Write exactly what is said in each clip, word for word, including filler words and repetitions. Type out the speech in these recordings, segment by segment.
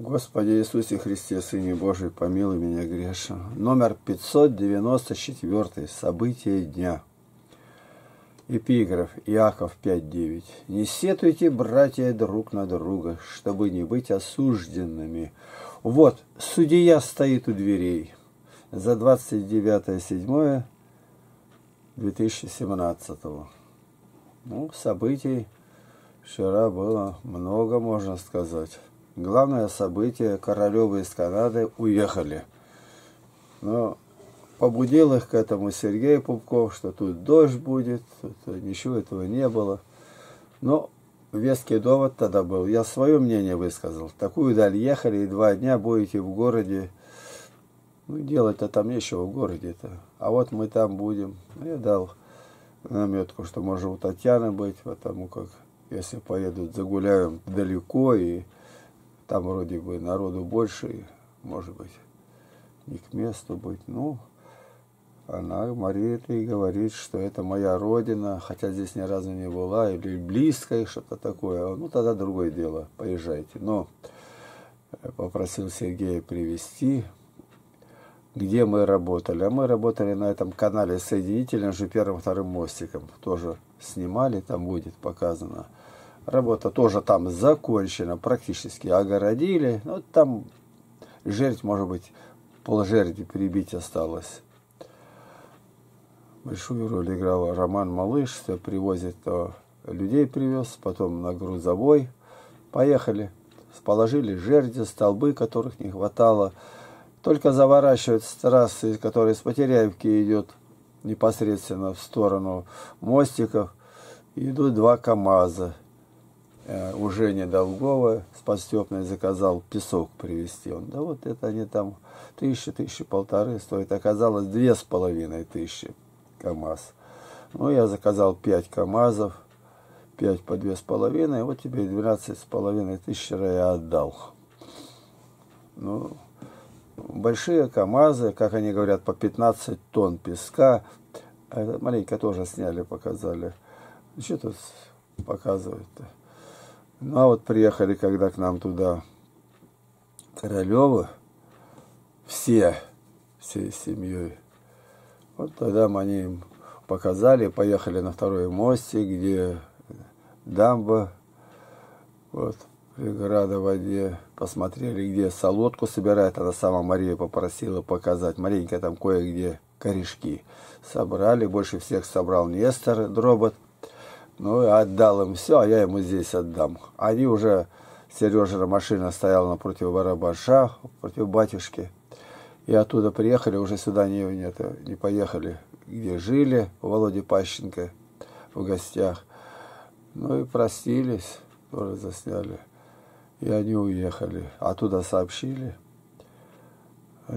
Господи Иисусе Христе, Сыне Божий, помилуй меня грешного. Номер пятьсот девяносто четыре. События дня. Эпиграф. Иаков пять девять. «Не сетуйте, братья, друг на друга, чтобы не быть осужденными. Вот, судья стоит у дверей». За двадцать девятое июля две тысячи семнадцатого. Ну, событий вчера было много, можно сказать. Главное событие: Королевы из Канады уехали. Но побудил их к этому Сергей Пупков, что тут дождь будет, тут ничего этого не было. Но веский довод тогда был. Я свое мнение высказал. В такую даль ехали, и два дня будете в городе. Ну, делать-то там нечего в городе-то. А вот мы там будем. Я дал наметку, что может у Татьяны быть, потому как если поедут, загуляем далеко, и там вроде бы народу больше, может быть, не к месту быть. Ну, она морит и говорит, что это моя родина, хотя здесь ни разу не была, или близкая, что-то такое. Ну, тогда другое дело, поезжайте. Но попросил Сергея привезти, где мы работали. А мы работали на этом канале соединителем же первым-вторым мостиком. Тоже снимали, там будет показано. Работа тоже там закончена, практически огородили. Ну, там жердь, может быть, полжерди прибить осталось. Большую роль играл Роман Малыш, что привозит, то людей привез, потом на грузовой. Поехали, положили жерди, столбы, которых не хватало. Только заворачивать с трассы, которая с Потеряевки идет непосредственно в сторону мостиков, идут два КАМАЗа. У Жени Долгова с подстепной заказал песок привезти. Он, да вот это они там тысячи, тысячи, полторы стоит. Оказалось, две с половиной тысячи КАМАЗ. Ну, я заказал пять КАМАЗов, пять по две с половиной. Вот тебе двенадцать с половиной тысяч я отдал. Ну, большие КАМАЗы, как они говорят, по пятнадцать тонн песка. Это маленько тоже сняли, показали. Что тут показывают-то? Ну, а вот приехали, когда к нам туда Королевы, все, всей семьей. Вот тогда мы они им показали, поехали на второй мостик, где дамба, вот, преграда в воде. Посмотрели, где солодку собирает. Она сама Мария попросила показать. Маленько там кое-где корешки собрали. Больше всех собрал Нестор Дробот. Ну, и отдал им все, а я ему здесь отдам. Они уже, Сережина машина стояла напротив Барабаша, против батюшки. И оттуда приехали, уже сюда не, нет, не поехали, где жили, у Володи Пащенко в гостях. Ну, и простились, тоже засняли. И они уехали. Оттуда сообщили.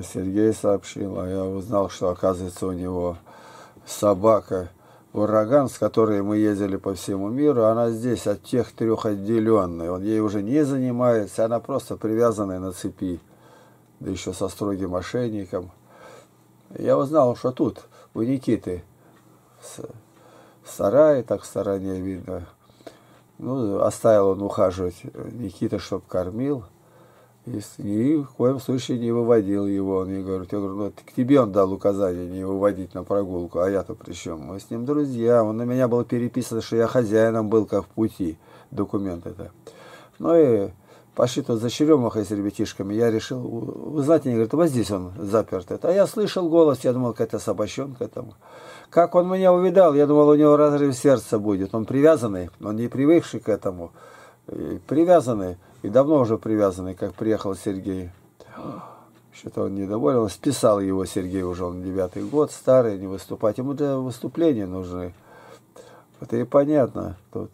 Сергей сообщил, а я узнал, что, оказывается, у него собака Ураган, с которой мы ездили по всему миру, она здесь от тех трех отделенная. Он ей уже не занимается, она просто привязанная на цепи, да еще со строгим ошейником. Я узнал, что тут у Никиты в сарае, так в стороне видно, ну, оставил он ухаживать Никита, чтоб кормил, и ни в коем случае не выводил его. Он мне говорит, я говорю, ну, к тебе он дал указание не выводить на прогулку, а я-то при чем? Мы с ним друзья, он на меня был переписан, что я хозяином был, как в пути, документ это. Ну и пошли тут за черемухой с ребятишками, я решил узнать, они говорят, вот здесь он заперт. А я слышал голос, я думал, какая-то собачонка там. Как он меня увидал, я думал, у него разрыв сердца будет. Он привязанный, он не привыкший к этому. И привязанный, и давно уже привязанный, как приехал Сергей. Что-то он недоволен, он списал его, Сергей, уже он девятый год, старый, не выступать. Ему для выступления нужны. Это и понятно тут.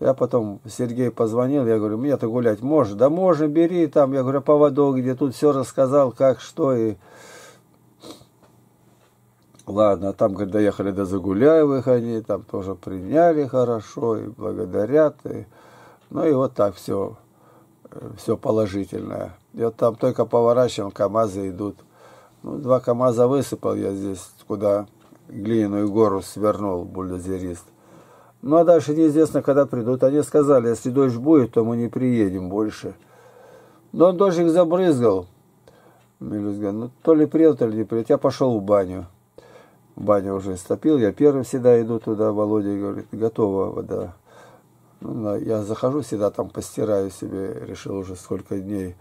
Я потом, Сергей позвонил, я говорю, мне-то гулять можно? Да можно, бери там. Я говорю, поводок, где тут все рассказал, как, что и... Ладно, там, когда доехали до Загуляевых, они там тоже приняли хорошо и благодарят. И... Ну и вот так все, все положительное. Я вот там только поворачиваем, КАМАЗы идут. Ну, два КАМАЗа высыпал я здесь, куда глиняную гору свернул бульдозерист. Ну, а дальше неизвестно, когда придут. Они сказали, если дождь будет, то мы не приедем больше. Но дождик забрызгал. Ну, то ли прел, то ли не прел. Я пошел в баню. В баню уже стопил. Я первый всегда иду туда. Володя говорит, готова вода. Ну, я захожу всегда, там постираю себе. Решил уже сколько дней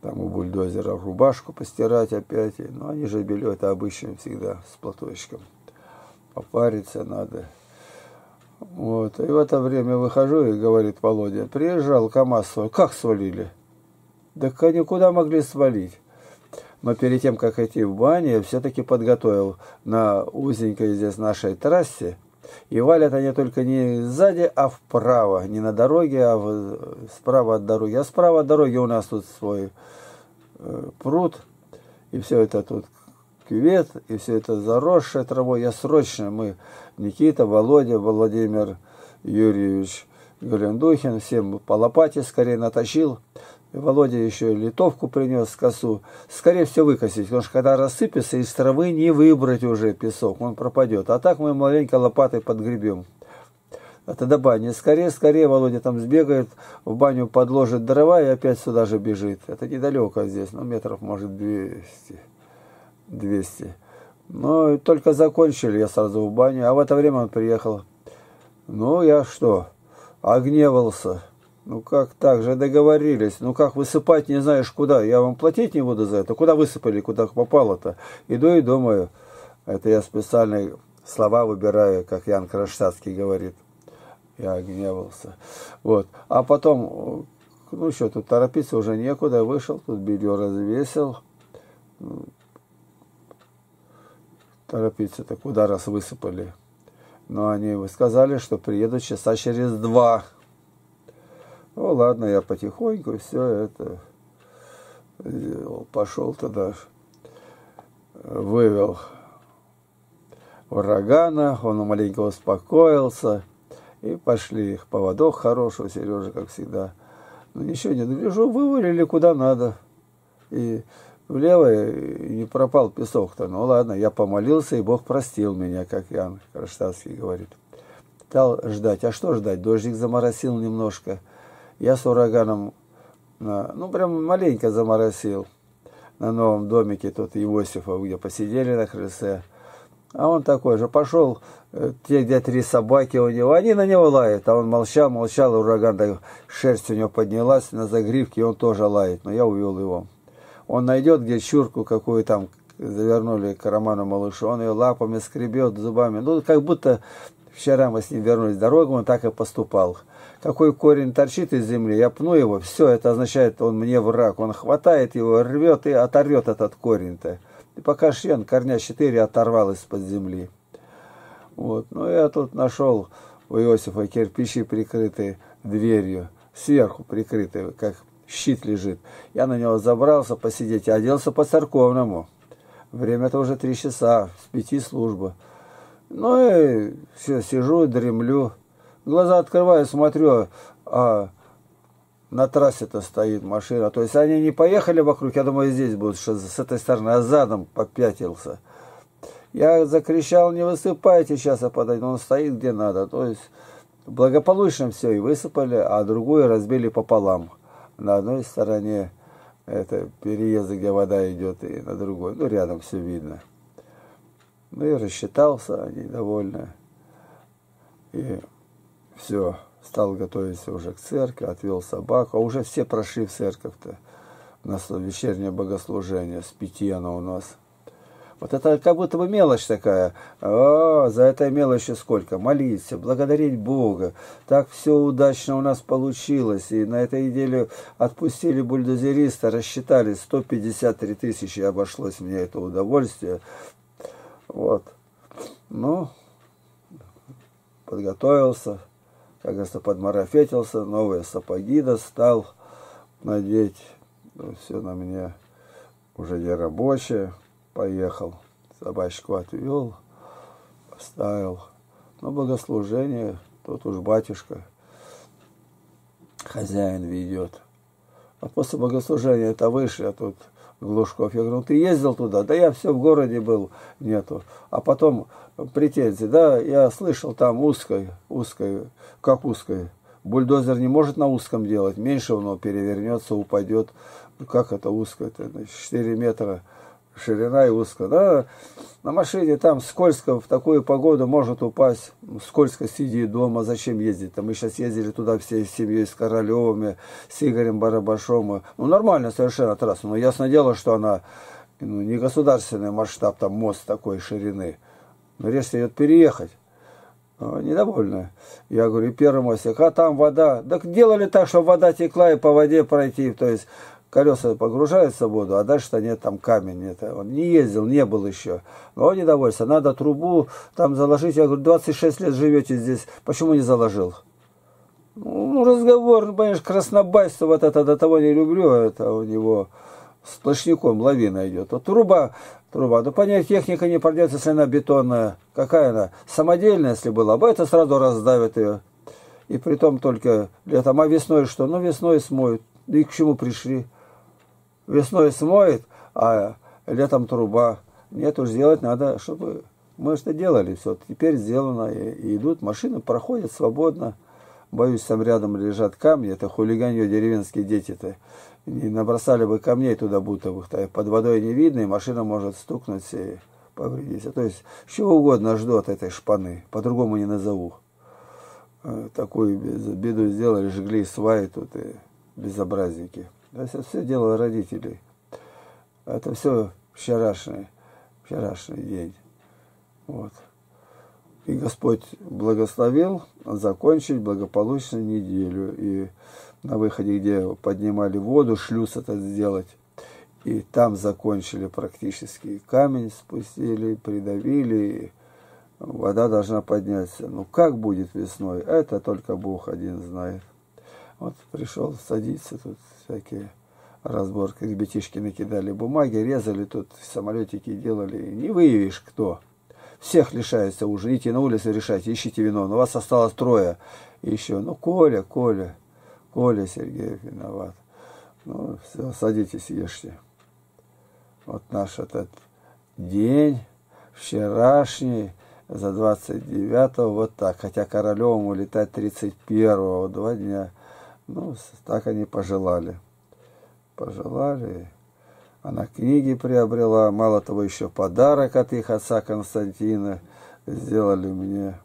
там у бульдозера рубашку постирать опять. Ну, они же белье, это обычно всегда с платочком. Попариться надо. Вот. И в это время выхожу, и говорит Володя, приезжал КамАЗ, как свалили? Да они куда могли свалить? Но перед тем, как идти в баню, я все-таки подготовил на узенькой здесь нашей трассе. И валят они только не сзади, а вправо. Не на дороге, а в... справа от дороги. А справа от дороги у нас тут свой э, пруд. И все это тут кювет, и все это заросшее травой. Я срочно, мы, Никита, Володя, Владимир Юрьевич Голендухин, всем по лопате скорее натащил. И Володя еще литовку принес косу. Скорее все выкосить, потому что когда рассыпется, из травы не выбрать уже песок, он пропадет. А так мы маленько лопатой подгребем. А тогда баня. Скорее, скорее Володя там сбегает, в баню подложит дрова и опять сюда же бежит. Это недалеко здесь, ну метров может двести. Но только закончили, я сразу в баню, а в это время он приехал. Ну я что, огневался. Ну как так же договорились? Ну как высыпать не знаешь куда? Я вам платить не буду за это. Куда высыпали, куда попало-то? Иду и думаю. Это я специальные слова выбираю, как Ян Крашчатский говорит. Я гневался. Вот. А потом, ну что, тут торопиться уже некуда. Вышел, тут белье развесил. Торопиться-то куда раз высыпали? Но они сказали, что приедут часа через два. Ну, ладно, я потихоньку все это сделал. Пошел туда, вывел Урагана, он маленько успокоился. И пошли, их поводок хороший, Сережа, как всегда. Ну, ничего нет, гляжу, вывалили куда надо. И влево и не пропал песок-то. Ну, ладно, я помолился, и Бог простил меня, как Ян Крашчатский говорит. Стал ждать. А что ждать? Дождик заморосил немножко. Я с Ураганом, ну, прям маленько заморосил на новом домике тут Иосифа, где посидели на крыльце. А он такой же пошел, те, где три собаки у него, они на него лают. А он молчал, молчал, и Ураган, да, шерсть у него поднялась на загривке, и он тоже лает. Но я увел его. Он найдет, где чурку какую там завернули к Роману Малышу, он ее лапами скребет, зубами. Ну, как будто вчера мы с ним вернулись дорогу, он так и поступал. Какой корень торчит из земли, я пну его, все, это означает, он мне враг. Он хватает его, рвет и оторвет этот корень-то. И пока шен, корня четыре оторвал из-под земли. Вот. Ну, я тут нашел у Иосифа кирпичи, прикрытые дверью, сверху прикрытые, как щит лежит. Я на него забрался посидеть, я оделся по-церковному. Время-то уже три часа, с пяти служба. Ну, и все, сижу, дремлю. Глаза открываю, смотрю, а на трассе-то стоит машина. То есть они не поехали вокруг, я думаю, здесь будут, что с этой стороны, а задом попятился. Я закричал, не высыпайте, сейчас я подойду. Он стоит где надо. То есть благополучно все и высыпали, а другую разбили пополам. На одной стороне это переезд, где вода идет, и на другой. Ну, рядом все видно. Ну, и рассчитался, они довольны. И... все, стал готовиться уже к церкви, отвел собаку. А уже все прошли в церковь-то. У нас вечернее богослужение, с пяти оно у нас. Вот это как будто бы мелочь такая. А, за этой мелочью сколько? Молиться, благодарить Бога. Так все удачно у нас получилось. И на этой неделе отпустили бульдозериста, рассчитали сто пятьдесят три тысячи. Обошлось мне это удовольствие. Вот. Ну, подготовился. Как раз подмарафетился, новые сапоги достал надеть. Ну, все на мне уже не рабочее. Поехал, собачку отвел, поставил. Но богослужение, тут уж батюшка, хозяин ведет. А после богослужения это выше, а тут Глушков. Я говорю, ты ездил туда? Да я все в городе был, нету. А потом... претензии, да, я слышал там узкой, узкой, как узкой, Бульдозер не может на узком делать, меньше он перевернется, упадет. Ну, как это узко? Это четыре метра ширина и узко. Да, на машине там скользко, в такую погоду может упасть. Скользко сидит дома, зачем ездить-то? Мы сейчас ездили туда всей семьей, с Королевыми, с Игорем Барабашом. Ну, нормально совершенно трасса, но ясно дело, что она ну, не государственный масштаб, там мост такой ширины. Но речь идет переехать. Недовольная. Я говорю, первый мостик, а там вода. Так делали так, чтобы вода текла и по воде пройти. То есть колеса погружаются в воду, а дальше-то нет, там камень. Нет. Он не ездил, не был еще. Но он недовольствуется. Надо трубу там заложить. Я говорю, двадцать шесть лет живете здесь. Почему не заложил? Ну, разговор, ну, понимаешь, краснобайство вот это до того не люблю. Это у него сплошняком лавина идет. Вот труба... Труба. Да понять, техника не придется, если она бетонная. Какая она? Самодельная, если была бы, это сразу раздавит ее. И притом только летом. А весной что? Ну, весной смоет. И к чему пришли? Весной смоет, а летом труба. Нет, уж сделать надо, чтобы... Мы что делали все. Теперь сделано. И идут машины, проходят свободно. Боюсь, там рядом лежат камни. Это хулиганье деревенские дети-то. Не набросали бы камней туда бутовых, под водой не видно, и машина может стукнуть и повредиться. То есть, чего угодно жду от этой шпаны, по-другому не назову. Такую беду сделали, жгли сваи тут, и безобразники. Это все дело родителей. Это все вчерашний, вчерашний день. Вот. И Господь благословил закончить благополучно неделю. И на выходе, где поднимали воду, шлюз этот сделать. И там закончили практически. Камень спустили, придавили. Вода должна подняться. Ну, как будет весной, это только Бог один знает. Вот пришел, садится тут всякие разборки. Ребятишки накидали бумаги, резали тут, самолетики делали. Не выявишь, кто. Всех лишается уже. Идите на улицу, решайте, ищите вино. Но вас осталось трое еще. Ну, Коля, Коля, Коля Сергеев виноват. Ну, все, садитесь, ешьте. Вот наш этот день, вчерашний, за двадцать девятого, вот так. Хотя Королевым улетать тридцать первого, два дня. Ну, так они пожелали. Пожелали. Она книги приобрела, мало того, еще подарок от их отца Константина сделали мне.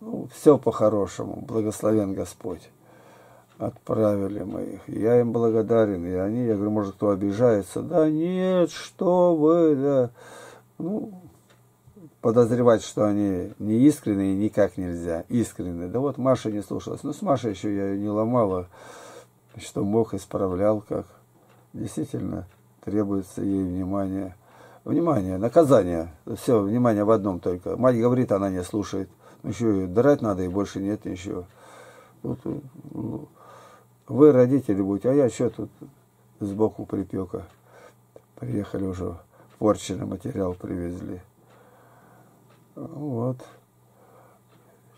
Ну, все по-хорошему, благословен Господь. Отправили мы их. Я им благодарен, и они, я говорю, может, кто обижается? Да нет, что вы, да. Ну, подозревать, что они не искренние, никак нельзя. Искренние. Да вот Маша не слушалась. Ну, с Машей еще я ее не ломала, что мог, исправлял как. Действительно. Требуется ей внимание. Внимание, наказание. Все, внимание в одном только. Мать говорит, она не слушает. Ну еще ее драть надо, и больше нет ничего. Вот, вы родители будете, а я что тут сбоку припека. Приехали уже, порченный материал привезли. Вот.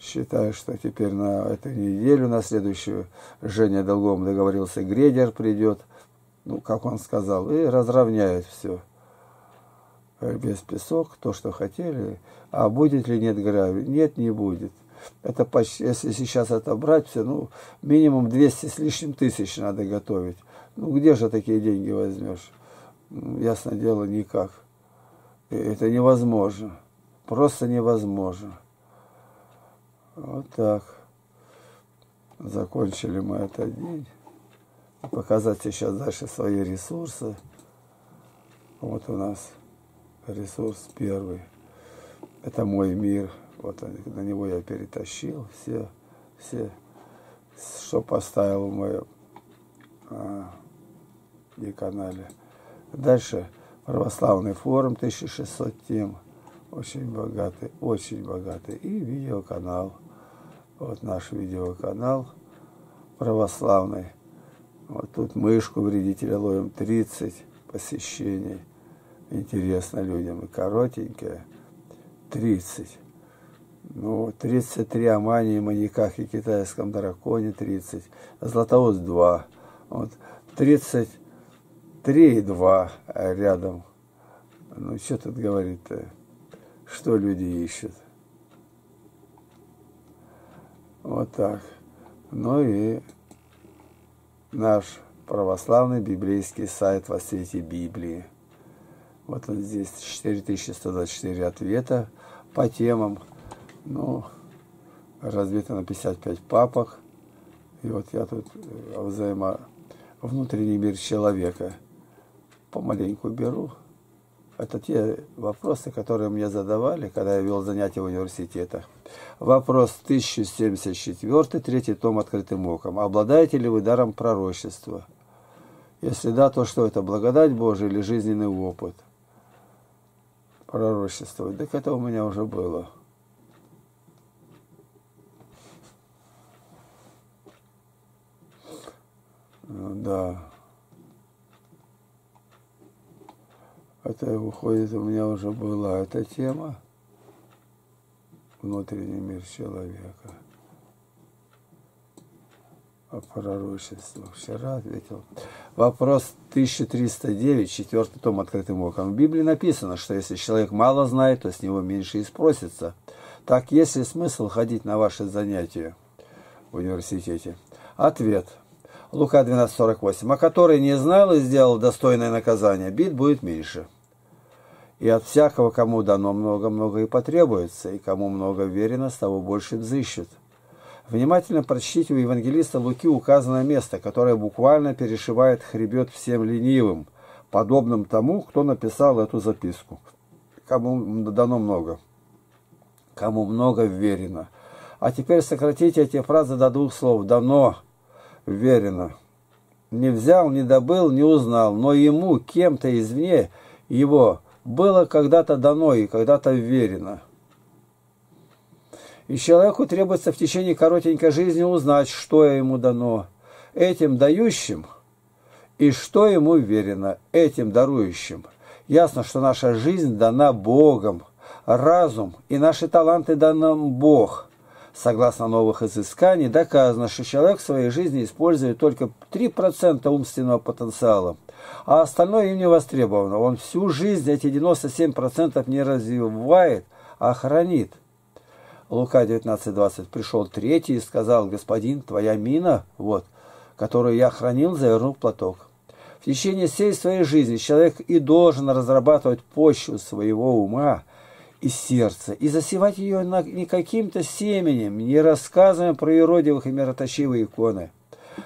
Считаю, что теперь на эту неделю, на следующую, Женя Долгов договорился, грейдер придет. Ну, как он сказал, и разровняет все. Без песок, то, что хотели. А будет ли нет гравий? Нет, не будет. Это почти, если сейчас это брать, все, ну, минимум двести с лишним тысяч надо готовить. Ну, где же такие деньги возьмешь? Ну, ясно дело, никак. И это невозможно. Просто невозможно. Вот так. Закончили мы этот день. Показать сейчас дальше свои ресурсы. Вот у нас ресурс первый. Это мой мир. Вот на него я перетащил все, все, что поставил в моем а, канале. Дальше православный форум, тысяча шестьсот тем. Очень богатый, очень богатый. И видеоканал. Вот наш видеоканал православный. Вот тут мышку вредителя ловим, тридцать посещений. Интересно людям. И коротенькое. тридцать. Ну, тридцать три о мании, маньяках и китайском драконе тридцать. Златоуст два. Вот. тридцать три и два рядом. Ну, что тут говорит-то? Что люди ищут? Вот так. ну и наш православный библейский сайт «Во свете Библии». Вот он здесь, четыре тысячи сто двадцать четыре ответа по темам. Ну, разбито на пятьдесят пять папок. И вот я тут взаимо... внутренний мир человека помаленьку беру. Это те вопросы, которые мне задавали, когда я вел занятия в университетах. Вопрос тысяча семьдесят четыре, третий том «Открытым оком». Обладаете ли вы даром пророчества? Если да, то что это, благодать Божия или жизненный опыт? Пророчество. Так это у меня уже было. Да. Это, выходит, у меня уже была эта тема. Внутренний мир человека. О пророчестве. Вчера ответил. Вопрос тысяча триста девять, четвертый том «Открытым оком». В Библии написано, что если человек мало знает, то с него меньше и спросится. Так есть ли смысл ходить на ваши занятия в университете? Ответ. Лука двенадцать сорок восемь. «А который не знал и сделал достойное наказание, бит будет меньше. И от всякого, кому дано много-много и потребуется, и кому много верено, с того больше взыщет». Внимательно прочтите у евангелиста Луки указанное место, которое буквально перешивает хребет всем ленивым, подобным тому, кто написал эту записку. Кому дано много, кому много верено. А теперь сократите эти фразы до двух слов «дано». Верено. Не взял, не добыл, не узнал, но ему, кем-то извне его, было когда-то дано и когда-то верено. И человеку требуется в течение коротенькой жизни узнать, что ему дано этим дающим и что ему верено этим дарующим. Ясно, что наша жизнь дана Богом, разум и наши таланты дан нам Бог. Согласно новых изысканий, доказано, что человек в своей жизни использует только три процента умственного потенциала, а остальное им не востребовано. Он всю жизнь эти девяносто семь процентов не развивает, а хранит. Лука девятнадцать двадцать. «Пришел третий и сказал, господин, твоя мина, вот, которую я хранил, завернул в платок». В течение всей своей жизни человек и должен разрабатывать почву своего ума, из сердца, и засевать ее не каким-то семенем, не рассказываем про юродивых и мироточивые иконы.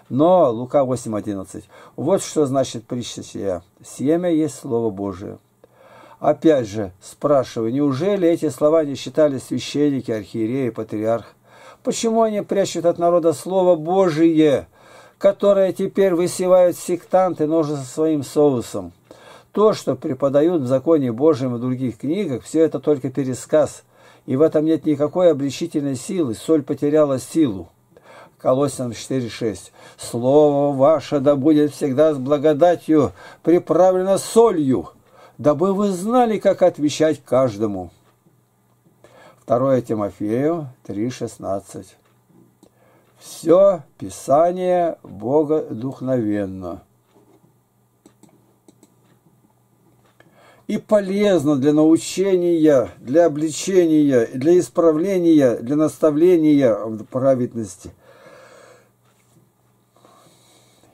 Но, Лука восемь одиннадцать, вот что значит притча сия. Семя есть Слово Божие. Опять же, спрашиваю, неужели эти слова не считали священники, архиереи, патриарх? Почему они прячут от народа Слово Божие, которое теперь высевают сектанты, но уже со своим соусом? То, что преподают в законе Божьем и других книгах, все это только пересказ, и в этом нет никакой обличительной силы, соль потеряла силу. Колоссянам четыре шесть. «Слово ваше да будет всегда с благодатью, приправлено солью, дабы вы знали, как отвечать каждому». второе Тимофею три шестнадцать. «Все Писание богодухновенно». И полезно для научения, для обличения, для исправления, для наставления в праведности.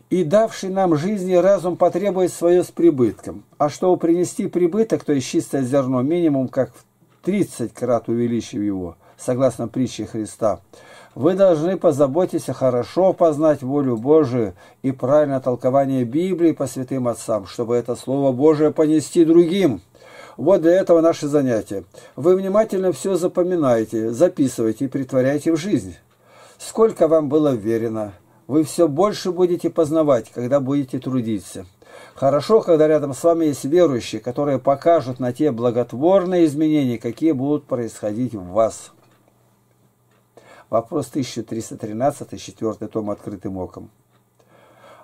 И давший нам жизни разум потребует свое с прибытком. А чтобы принести прибыток, то есть чистое зерно, минимум как в тридцать крат увеличив его, согласно притче Христа, вы должны позаботиться хорошо познать волю Божию и правильное толкование Библии по святым отцам, чтобы это Слово Божие понести другим. Вот для этого наши занятия. Вы внимательно все запоминаете, записываете и притворяете в жизнь. Сколько вам было верено, вы все больше будете познавать, когда будете трудиться. Хорошо, когда рядом с вами есть верующие, которые покажут на те благотворные изменения, какие будут происходить в вас. Вопрос тысяча триста тринадцать, четвертый том «Открытым оком».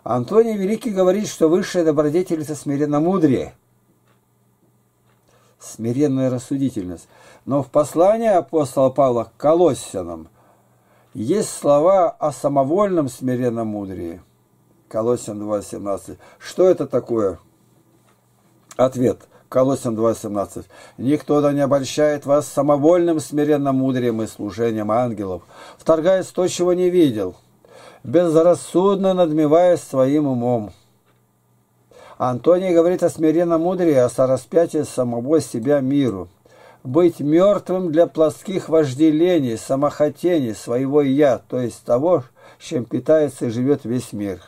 Антоний Великий говорит, что высшая добродетель – это смиренномудрие, смиренная рассудительность. Но в послании апостола Павла к Колоссянам есть слова о самовольном смиренномудрии. Колоссян два семнадцать. Что это такое? Ответ. Колоссянам два семнадцать. «Никто да не обольщает вас самовольным смиренномудрием и служением ангелов, вторгаясь то, чего не видел, безрассудно надмеваясь своим умом. Антоний говорит о смиренном мудрии, о сораспятии самого себя миру. Быть мертвым для плотских вожделений, самохотений своего «я», то есть того, чем питается и живет весь мир.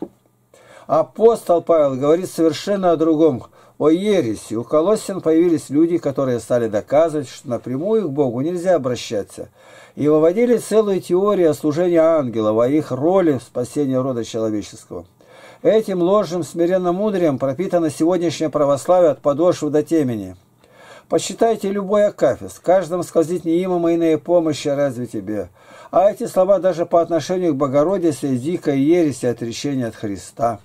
Апостол Павел говорит совершенно о другом, о ереси. У Колоссян появились люди, которые стали доказывать, что напрямую к Богу нельзя обращаться, и выводили целые теории о служении ангелов, о их роли в спасении рода человеческого. Этим ложным смиренно-мудрием пропитано сегодняшнее православие от подошвы до темени. Посчитайте любой акафист, каждому сказать неимому иные помощи, разве тебе? А эти слова даже по отношению к Богородице и дикой ереси отречения от Христа.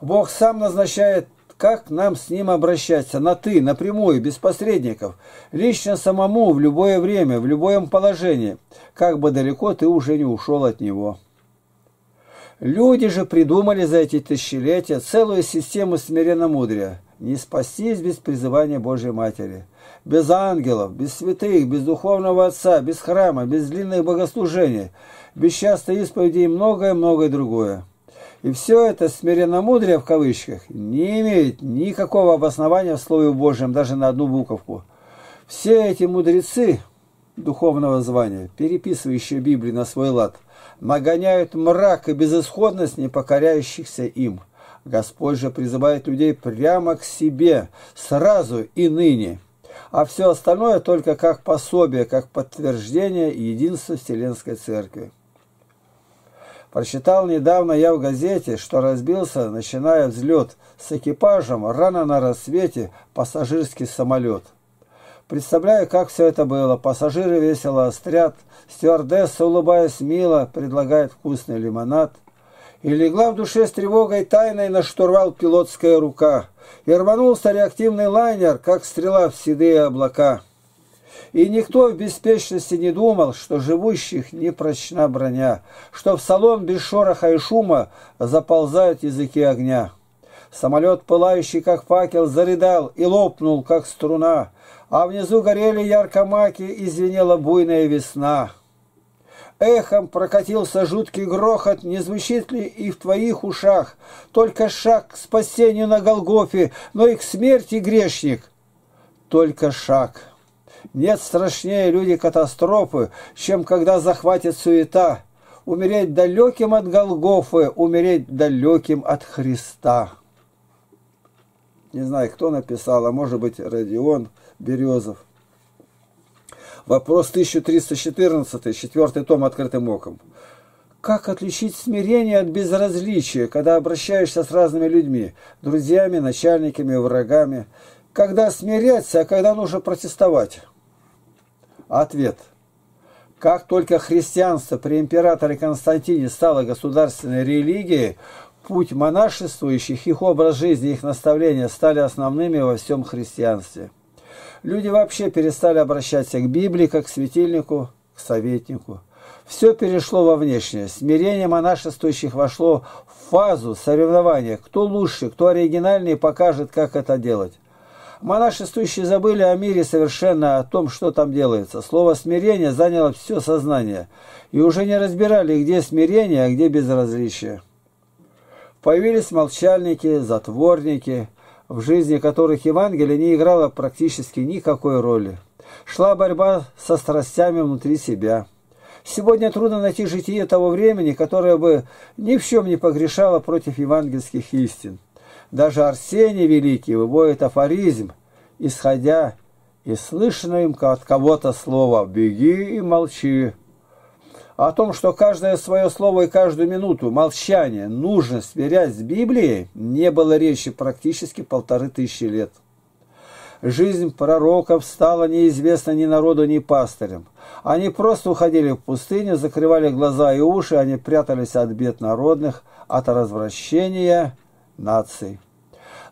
Бог сам назначает, как нам с Ним обращаться, на «ты», напрямую, без посредников, лично самому, в любое время, в любом положении, как бы далеко ты уже не ушел от Него. Люди же придумали за эти тысячелетия целую систему смиренно-мудрия. Не спастись без призывания Божьей Матери, без ангелов, без святых, без духовного отца, без храма, без длинных богослужений, без частой исповеди и многое-многое другое. И все это «смиренномудрие» в кавычках не имеет никакого обоснования в Слове Божьем, даже на одну буковку. Все эти мудрецы духовного звания, переписывающие Библию на свой лад, нагоняют мрак и безысходность непокоряющихся им. Господь же призывает людей прямо к себе, сразу и ныне. А все остальное только как пособие, как подтверждение единства Вселенской Церкви. Прочитал недавно я в газете, что разбился, начиная взлет, с экипажем рано на рассвете пассажирский самолет. Представляю, как все это было. Пассажиры весело острят, стюардесса, улыбаясь мило, предлагает вкусный лимонад. И легла в душе с тревогой тайной на штурвал пилотская рука. И рванулся реактивный лайнер, как стрела в седые облака. И никто в беспечности не думал, что живущих не прочна броня, что в салон без шороха и шума заползают языки огня. Самолет, пылающий, как факел, зарыдал и лопнул, как струна, а внизу горели ярко маки и звенела буйная весна. Эхом прокатился жуткий грохот, не звучит ли и в твоих ушах только шаг к спасению на Голгофе, но и к смерти грешник. Только шаг. Нет страшнее, люди, катастрофы, чем когда захватит суета. Умереть далеким от Голгофы, умереть далеким от Христа. Не знаю, кто написал, а может быть, Родион Березов. Вопрос тысяча триста четырнадцать, четвертый том «Открытым оком». Как отличить смирение от безразличия, когда обращаешься с разными людьми, друзьями, начальниками, врагами? Когда смиряться, а когда нужно протестовать? Ответ. Как только христианство при императоре Константине стало государственной религией, путь монашествующих, их образ жизни, их наставления стали основными во всем христианстве. Люди вообще перестали обращаться к Библии, как к светильнику, к советнику. Все перешло во внешнее. Смирение монашествующих вошло в фазу соревнования. Кто лучше, кто оригинальнее, покажет, как это делать. Монашествующие забыли о мире совершенно, о том, что там делается. Слово «смирение» заняло все сознание. И уже не разбирали, где смирение, а где безразличие. Появились молчальники, затворники, в жизни которых Евангелие не играло практически никакой роли. Шла борьба со страстями внутри себя. Сегодня трудно найти житие того времени, которое бы ни в чем не погрешало против евангельских истин. Даже Арсений Великий выводит афоризм, исходя из слышанного им от кого-то слова «беги и молчи». О том, что каждое свое слово и каждую минуту молчание нужно сверять с Библией, не было речи практически полторы тысячи лет. Жизнь пророков стала неизвестна ни народу, ни пастырям. Они просто уходили в пустыню, закрывали глаза и уши, они прятались от бед народных, от развращения наций.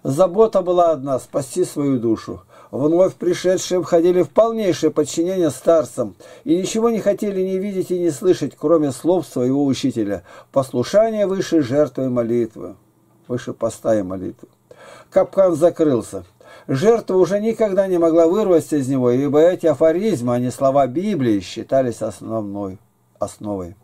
Забота была одна – спасти свою душу. Вновь пришедшие входили в полнейшее подчинение старцам и ничего не хотели ни видеть и ни слышать, кроме слов своего учителя. Послушание выше жертвы и молитвы, выше поста и молитвы. Капкан закрылся. Жертва уже никогда не могла вырваться из него, ибо эти афоризмы, а не слова Библии, считались основной, основой.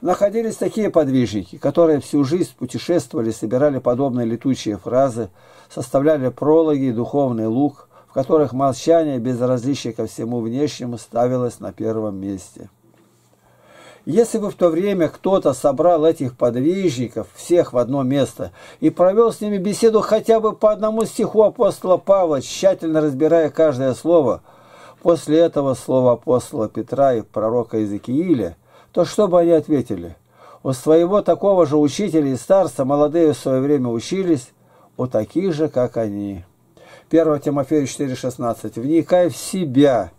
находились такие подвижники, которые всю жизнь путешествовали, собирали подобные летучие фразы, составляли прологи и духовный лук, в которых молчание, безразличие ко всему внешнему, ставилось на первом месте. Если бы в то время кто-то собрал этих подвижников всех в одно место и провел с ними беседу хотя бы по одному стиху апостола Павла, тщательно разбирая каждое слово, после этого слова апостола Петра и пророка Иезекииля, то что бы они ответили? У своего такого же учителя и старца молодые в свое время учились, у таких же, как они. первое Тимофею четыре шестнадцать. «Вникай в себя».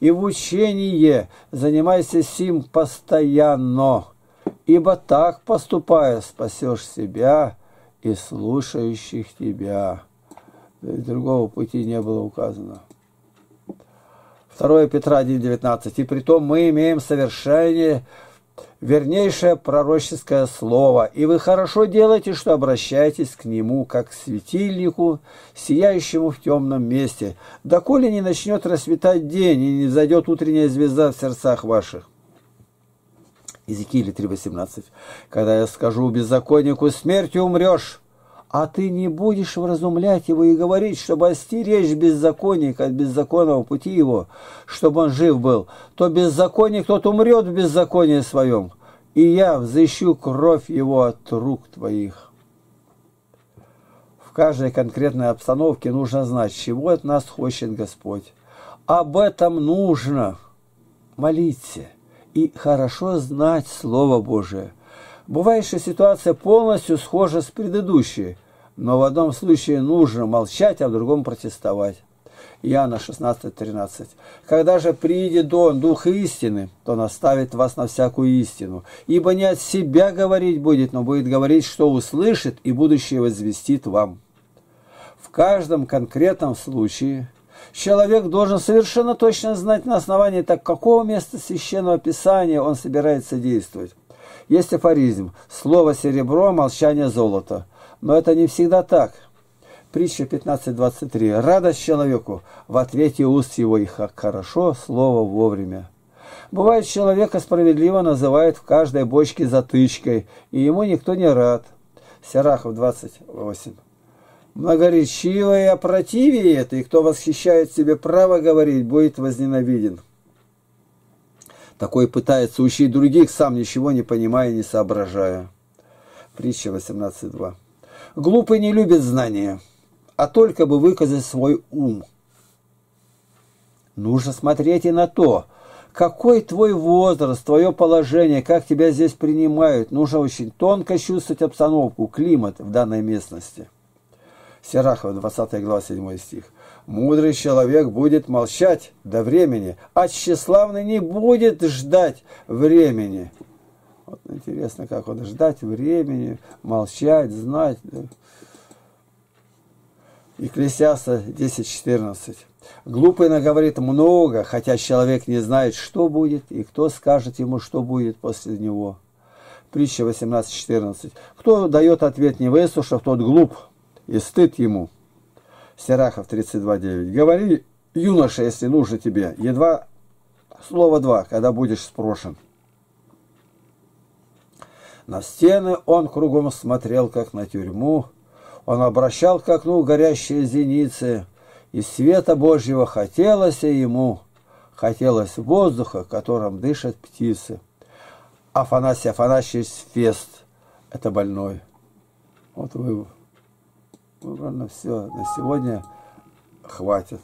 И в учении занимайся сим постоянно, ибо так поступая спасешь себя и слушающих тебя. Другого пути не было указано. второе Петра один девятнадцать. И притом мы имеем совершение, вернейшее пророческое слово, и вы хорошо делаете, что обращаетесь к нему, как к светильнику, сияющему в темном месте, доколе не начнет расцветать день и не взойдет утренняя звезда в сердцах ваших. Иезекииль три восемнадцать. Когда я скажу беззаконнику, смертью умрешь, а ты не будешь вразумлять его и говорить, чтобы остеречь беззаконника от беззаконного пути его, чтобы он жив был, то беззаконник тот умрет в беззаконии своем, и я взыщу кровь его от рук твоих. В каждой конкретной обстановке нужно знать, чего от нас хочет Господь. Об этом нужно молиться и хорошо знать Слово Божие. Бывает, что ситуация полностью схожа с предыдущей, но в одном случае нужно молчать, а в другом протестовать. Иоанна шестнадцать тринадцать. «Когда же приидет Он, Дух истины, то наставит вас на всякую истину, ибо не от себя говорить будет, но будет говорить, что услышит, и будущее возвестит вам». В каждом конкретном случае человек должен совершенно точно знать, на основании так какого места Священного Писания он собирается действовать. Есть афоризм «Слово серебро, молчание золото». Но это не всегда так. Притча пятнадцать двадцать три. «Радость человеку, в ответе уст его, и хорошо слово вовремя». Бывает, человека справедливо называют в каждой бочке затычкой, и ему никто не рад. Сирахов двадцать восемь. «Многоречивое опротивие это, и кто восхищает себе право говорить, будет возненавиден». Такой пытается учить других, сам ничего не понимая и не соображая. Притча восемнадцать два. Глупый не любит знания, а только бы выказать свой ум. Нужно смотреть и на то, какой твой возраст, твое положение, как тебя здесь принимают. Нужно очень тонко чувствовать обстановку, климат в данной местности. Сирахова, двадцатая глава, седьмой стих. «Мудрый человек будет молчать до времени, а тщеславный не будет ждать времени». Вот интересно, как он ждать времени, молчать, знать. Екклесиаста десять четырнадцать. «Глупый наговорит много, хотя человек не знает, что будет, и кто скажет ему, что будет после него». Притча восемнадцать четырнадцать. «Кто дает ответ, не выслушав, тот глуп, и стыд ему». Сирахов тридцать два девять. «Говори, юноша, если нужно тебе, едва слово два, когда будешь спрошен». На стены он кругом смотрел, как на тюрьму. Он обращал к окну горящие зеницы, и света Божьего хотелось и ему, хотелось воздуха, которым дышат птицы. Афанасий Афанасьевич Фест. Это больной. Вот вы... Ну, ладно, все, на сегодня хватит.